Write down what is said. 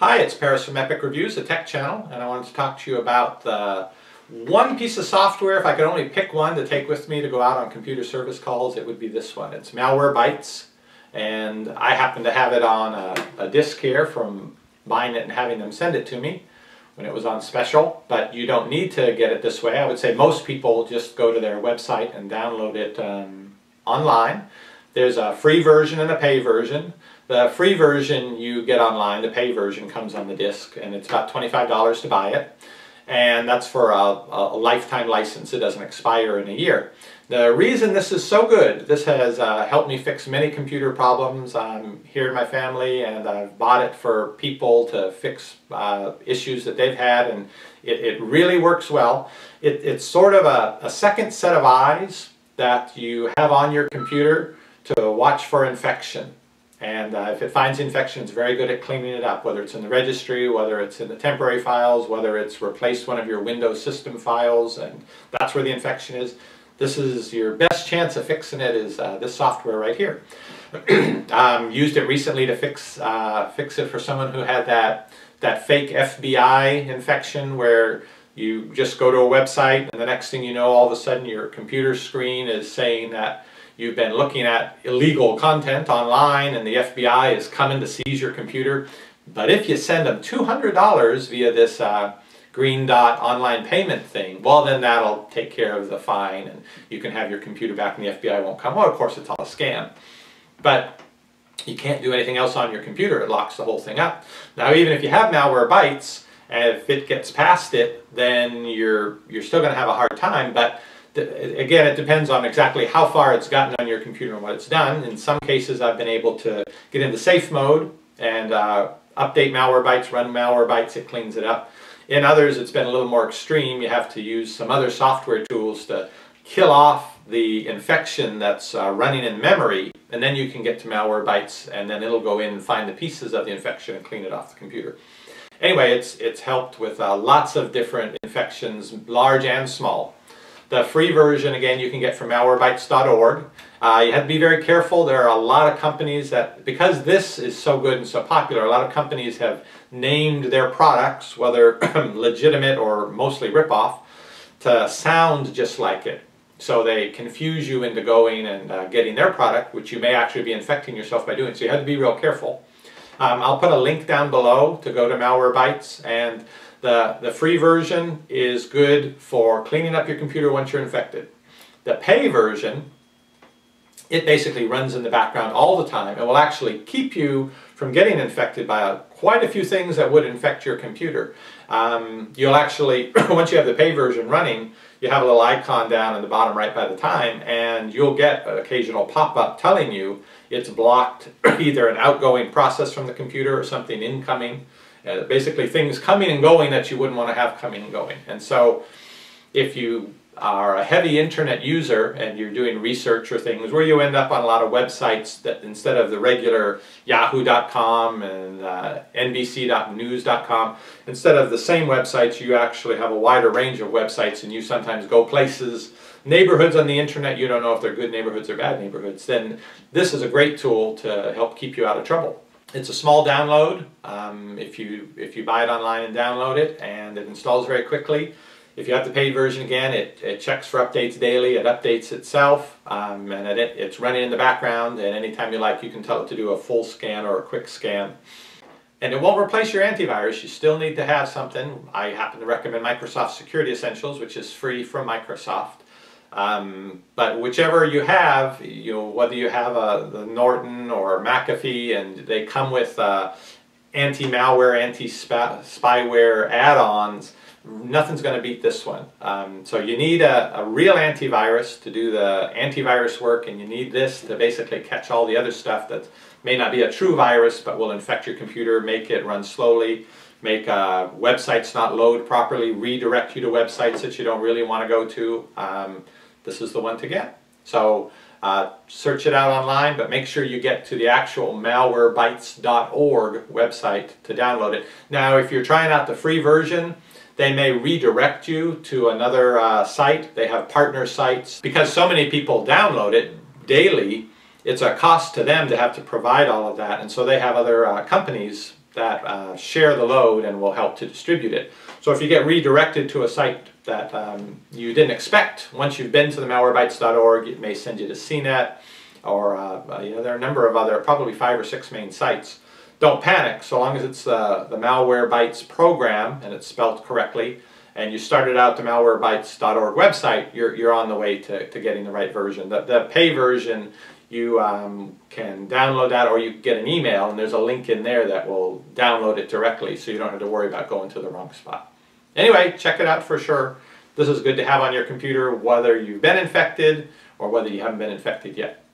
Hi, it's Paris from Epic Reviews, the tech channel, and I wanted to talk to you about one piece of software. If I could only pick one to take with me to go out on computer service calls, it would be this one. It's Malwarebytes, and I happen to have it on a disk here from buying it and having them send it to me when it was on special, but you don't need to get it this way. I would say most people just go to their website and download it online. There's a free version and a pay version. The free version you get online, the pay version comes on the disk, and it's about $25 to buy it. And that's for a lifetime license. It doesn't expire in a year. The reason this is so good, this has helped me fix many computer problems here in my family, and I've bought it for people to fix issues that they've had, and it really works well. It's sort of a second set of eyes that you have on your computer to watch for infection. And if it finds infection, it's very good at cleaning it up, whether it's in the registry, whether it's in the temporary files, whether it's replaced one of your Windows system files, and that's where the infection is. This is your best chance of fixing it, is this software right here. Used it recently to fix it for someone who had that fake FBI infection where you just go to a website and the next thing you know, all of a sudden your computer screen is saying that you've been looking at illegal content online and the FBI is coming to seize your computer. But if you send them $200 via this Green Dot online payment thing, well, then that'll take care of the fine and you can have your computer back and the FBI won't come. Well, of course, it's all a scam. But you can't do anything else on your computer. It locks the whole thing up. Now, even if you have Malwarebytes, and if it gets past it, then you're still going to have a hard time. But again, it depends on exactly how far it's gotten on your computer and what it's done. In some cases, I've been able to get into safe mode and update Malwarebytes, run Malwarebytes, it cleans it up. In others, it's been a little more extreme. You have to use some other software tools to kill off the infection that's running in memory, and then you can get to Malwarebytes, and then it'll go in and find the pieces of the infection and clean it off the computer. Anyway, it's helped with lots of different infections, large and small. The free version, again, you can get from malwarebytes.org. You have to be very careful. There are a lot of companies that, because this is so good and so popular, a lot of companies have named their products, whether legitimate or mostly ripoff, to sound just like it. So they confuse you into going and getting their product, which you may actually be infecting yourself by doing. So you have to be real careful. I'll put a link down below to go to Malwarebytes, and the free version is good for cleaning up your computer once you're infected. The pay version, it basically runs in the background all the time. It will actually keep you from getting infected by quite a few things that would infect your computer. You'll actually, once you have the pay version running, you have a little icon down in the bottom right by the time, and you'll get an occasional pop-up telling you it's blocked either an outgoing process from the computer or something incoming. Basically things coming and going that you wouldn't want to have coming and going. And so if you are a heavy internet user and you're doing research or things where you end up on a lot of websites that instead of the regular yahoo.com and nbc.news.com, instead of the same websites, you actually have a wider range of websites, and you sometimes go places, neighborhoods on the internet, you don't know if they're good neighborhoods or bad neighborhoods, then this is a great tool to help keep you out of trouble. It's a small download. If you buy it online and download it, and it installs very quickly. If you have the paid version, again, it checks for updates daily, it updates itself, and it's running in the background, and anytime you like, you can tell it to do a full scan or a quick scan. And it won't replace your antivirus. You still need to have something. I happen to recommend Microsoft Security Essentials, which is free from Microsoft. But whichever you have, whether you have the Norton or McAfee, and they come with anti-malware, anti-spyware add-ons, nothing's going to beat this one. So you need a real antivirus to do the antivirus work, and you need this to basically catch all the other stuff that may not be a true virus but will infect your computer, make it run slowly, make websites not load properly, redirect you to websites that you don't really want to go to. This is the one to get. So search it out online, but make sure you get to the actual malwarebytes.org website to download it. Now, if you're trying out the free version, they may redirect you to another site. They have partner sites. Because so many people download it daily, it's a cost to them to have to provide all of that. And so they have other companies share the load and will help to distribute it. So if you get redirected to a site that you didn't expect, once you've been to the Malwarebytes.org, it may send you to CNET, or you know, there are a number of other, probably 5 or 6 main sites. Don't panic, so long as it's the Malwarebytes program and it's spelled correctly, and you started out the Malwarebytes.org website, you're on the way to getting the right version. The pay version, you can download that, or you get an email and there's a link in there that will download it directly, so you don't have to worry about going to the wrong spot. Anyway, check it out for sure. This is good to have on your computer whether you've been infected or whether you haven't been infected yet.